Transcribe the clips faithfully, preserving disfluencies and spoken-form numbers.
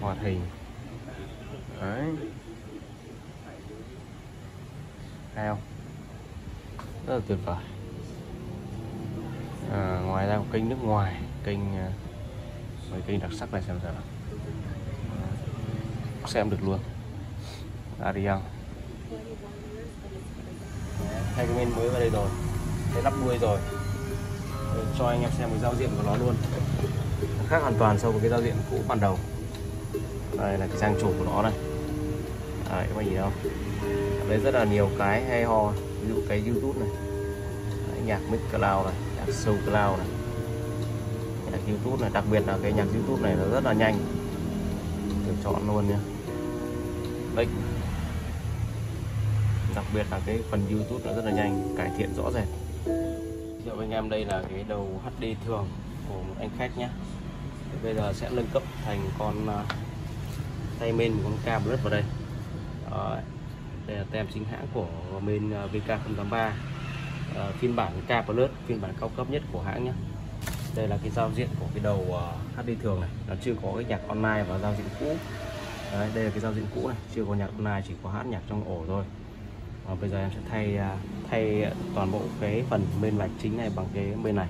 Hòa Thì. Đấy. Hay không? Rất là tuyệt vời. À, ngoài ra kênh nước ngoài, kênh mấy kênh đặc sắc này xem sao. Xem được luôn. Ariel. Hai cái bên mới vào đây rồi. Để lắp đuôi rồi. Để cho anh em xem cái giao diện của nó luôn. Nó khác hoàn toàn so với cái giao diện cũ ban đầu. Đây là cái trang chủ của nó này. Đấy, các bạn nhìn không? Ở đây rất là nhiều cái hay ho. Ví dụ cái YouTube này. Đấy, nhạc Mixcloud này, nhạc SoundCloud này. Nhạc YouTube này, đặc biệt là cái nhạc YouTube này nó rất là nhanh. Để chọn luôn nhé. Đấy. Đặc biệt là cái phần YouTube nó rất là nhanh, cải thiện rõ rệt. Giờ anh em đây là cái đầu hát đê thường của một anh khách nhé. Bây giờ sẽ nâng cấp thành con tay main, một con cam rất vào đây. Đó. Đây là tem chính hãng của bên vê ca không tám ba, à, phiên bản K Plus, phiên bản cao cấp nhất của hãng nhé. Đây là cái giao diện của cái đầu hát đê thường này, nó chưa có cái nhạc online và giao diện cũ. Đấy, đây là cái giao diện cũ này, chưa có nhạc online, chỉ có hát nhạc trong ổ thôi. À, bây giờ em sẽ thay thay toàn bộ cái phần bên mạch chính này bằng cái bên này.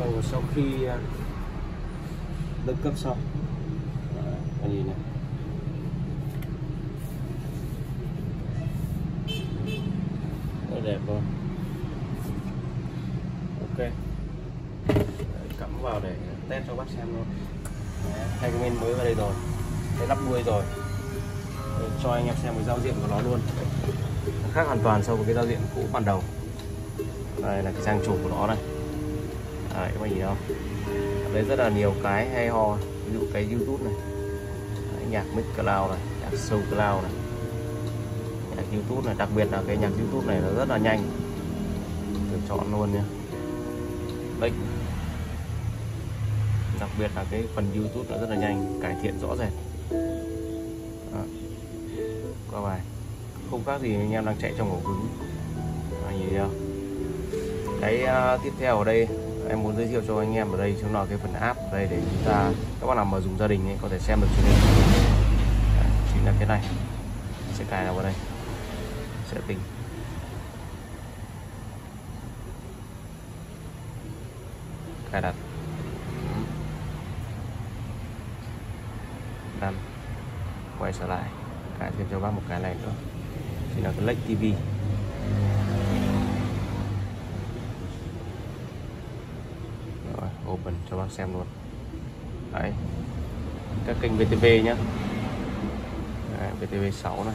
đầu sau khi nâng cấp xong. Đó, nhìn này. Rất đẹp luôn. Ok. Cắm vào để test cho bác xem luôn. Thanh pin mới vào đây rồi. Để lắp đuôi rồi. Để cho anh em xem cái giao diện của nó luôn. Nó khác hoàn toàn so với cái giao diện cũ ban đầu. Đây là cái trang chủ của nó này. Đấy, các bạn nhìn không? Ở đây rất là nhiều cái hay ho. Ví dụ cái YouTube này. Đấy, nhạc Mixcloud này, nhạc SoundCloud này, nhạc YouTube này. Đặc biệt là cái nhạc YouTube này nó rất là nhanh. Tôi chọn luôn nha. Đấy. Đặc biệt là cái phần YouTube nó rất là nhanh, cải thiện rõ rệt. Đó. Qua bài. Không khác gì anh em đang chạy trong ổ cứng. Đó, nhìn thấy không? Cái uh, tiếp theo ở đây em muốn giới thiệu cho anh em ở đây chúng là cái phần app ở đây để chúng ta các bạn nào mà dùng gia đình ấy có thể xem được cho nên chính là cái này sẽ cài nào vào đây sẽ tính cài đặt đăng quay trở lại cài thêm cho bác một cái này nữa thì là cái lệch ti vi. Open cho bác xem luôn. Đấy. Các kênh vê tê vê nhá. Đấy, vê tê vê sáu này.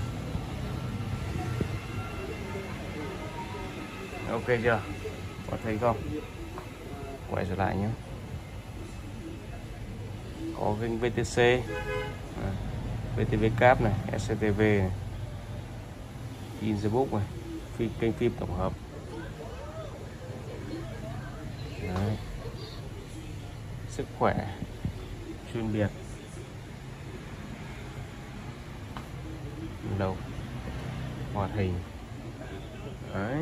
Ok chưa? Có thấy không? Quay trở lại nhé. Có kênh vê tê xê, à, vê tê vê Cap này, ét xê tê vê này, Facebook này, phim, kênh phim tổng hợp. Đấy. Sức khỏe chuyên biệt đầu hoạt hình đấy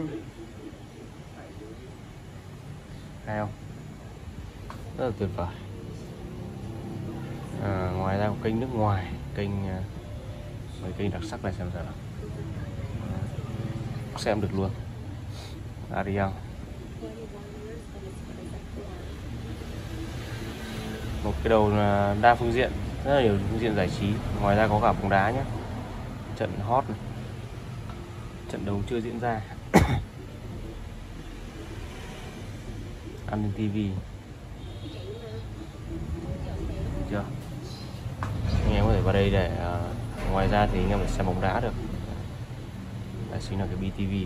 hay không, rất là tuyệt vời. À, ngoài ra kênh nước ngoài, kênh mấy kênh đặc sắc này xem sao xem được luôn. Ariel một cái đầu là đa phương diện, rất là nhiều phương diện giải trí. Ngoài ra có cả bóng đá nhé, trận hot này, trận đấu chưa diễn ra. An ninh ti vi chưa, anh em có thể vào đây để uh, ngoài ra thì anh em phải xem bóng đá được. Đây chính là cái bê tê vê.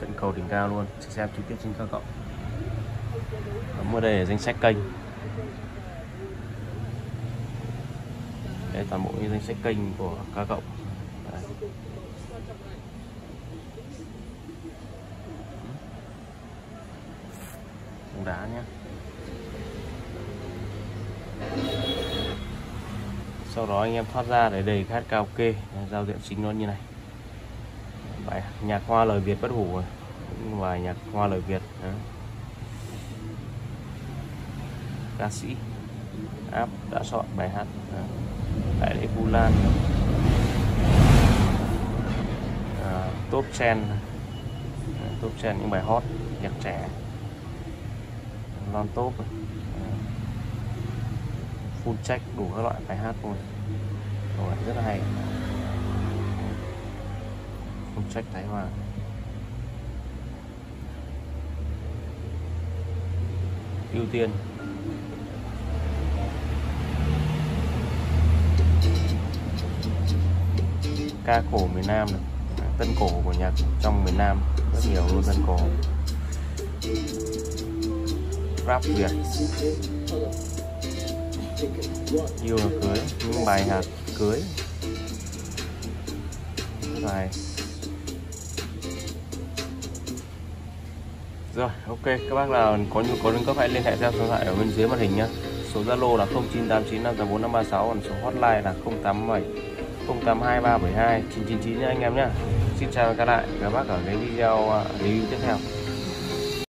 Trận cầu đỉnh cao luôn, sẽ xem trực tiếp trên các cộng. Bấm vào đây là danh sách kênh. Đây toàn bộ những danh sách kênh của các cộng. Đây. Bóng đá nhé. Sau đó anh em thoát ra để đầy hát karaoke, giao diện chính nó như này. Bài nhạc hoa lời Việt bất hủ rồi, bài nhạc hoa lời Việt đó. Ca sĩ app đã chọn bài hát đó. Đại lễ Vu Lan, à, top trend, top trend những bài hot nhạc trẻ non top, full check đủ các loại bài hát luôn, rất là hay. Sách Thái Hòa ưu tiên ca cổ miền Nam này, tân cổ của nhạc trong miền Nam rất nhiều luôn, tân cổ rap Việt, yêu là cưới, những bài hát cưới bài. Rồi, ok, các bác nào có nhu cầu nâng cấp hãy liên hệ theo số điện thoại ở bên dưới màn hình nhé. Số Zalo là không chín tám chín năm tám bốn năm ba sáu, còn số hotline là không tám bảy không tám hai ba bảy hai chín chín chín nhé anh em nhé. Xin chào và hẹn gặp lại các bác ở cái video review tiếp theo.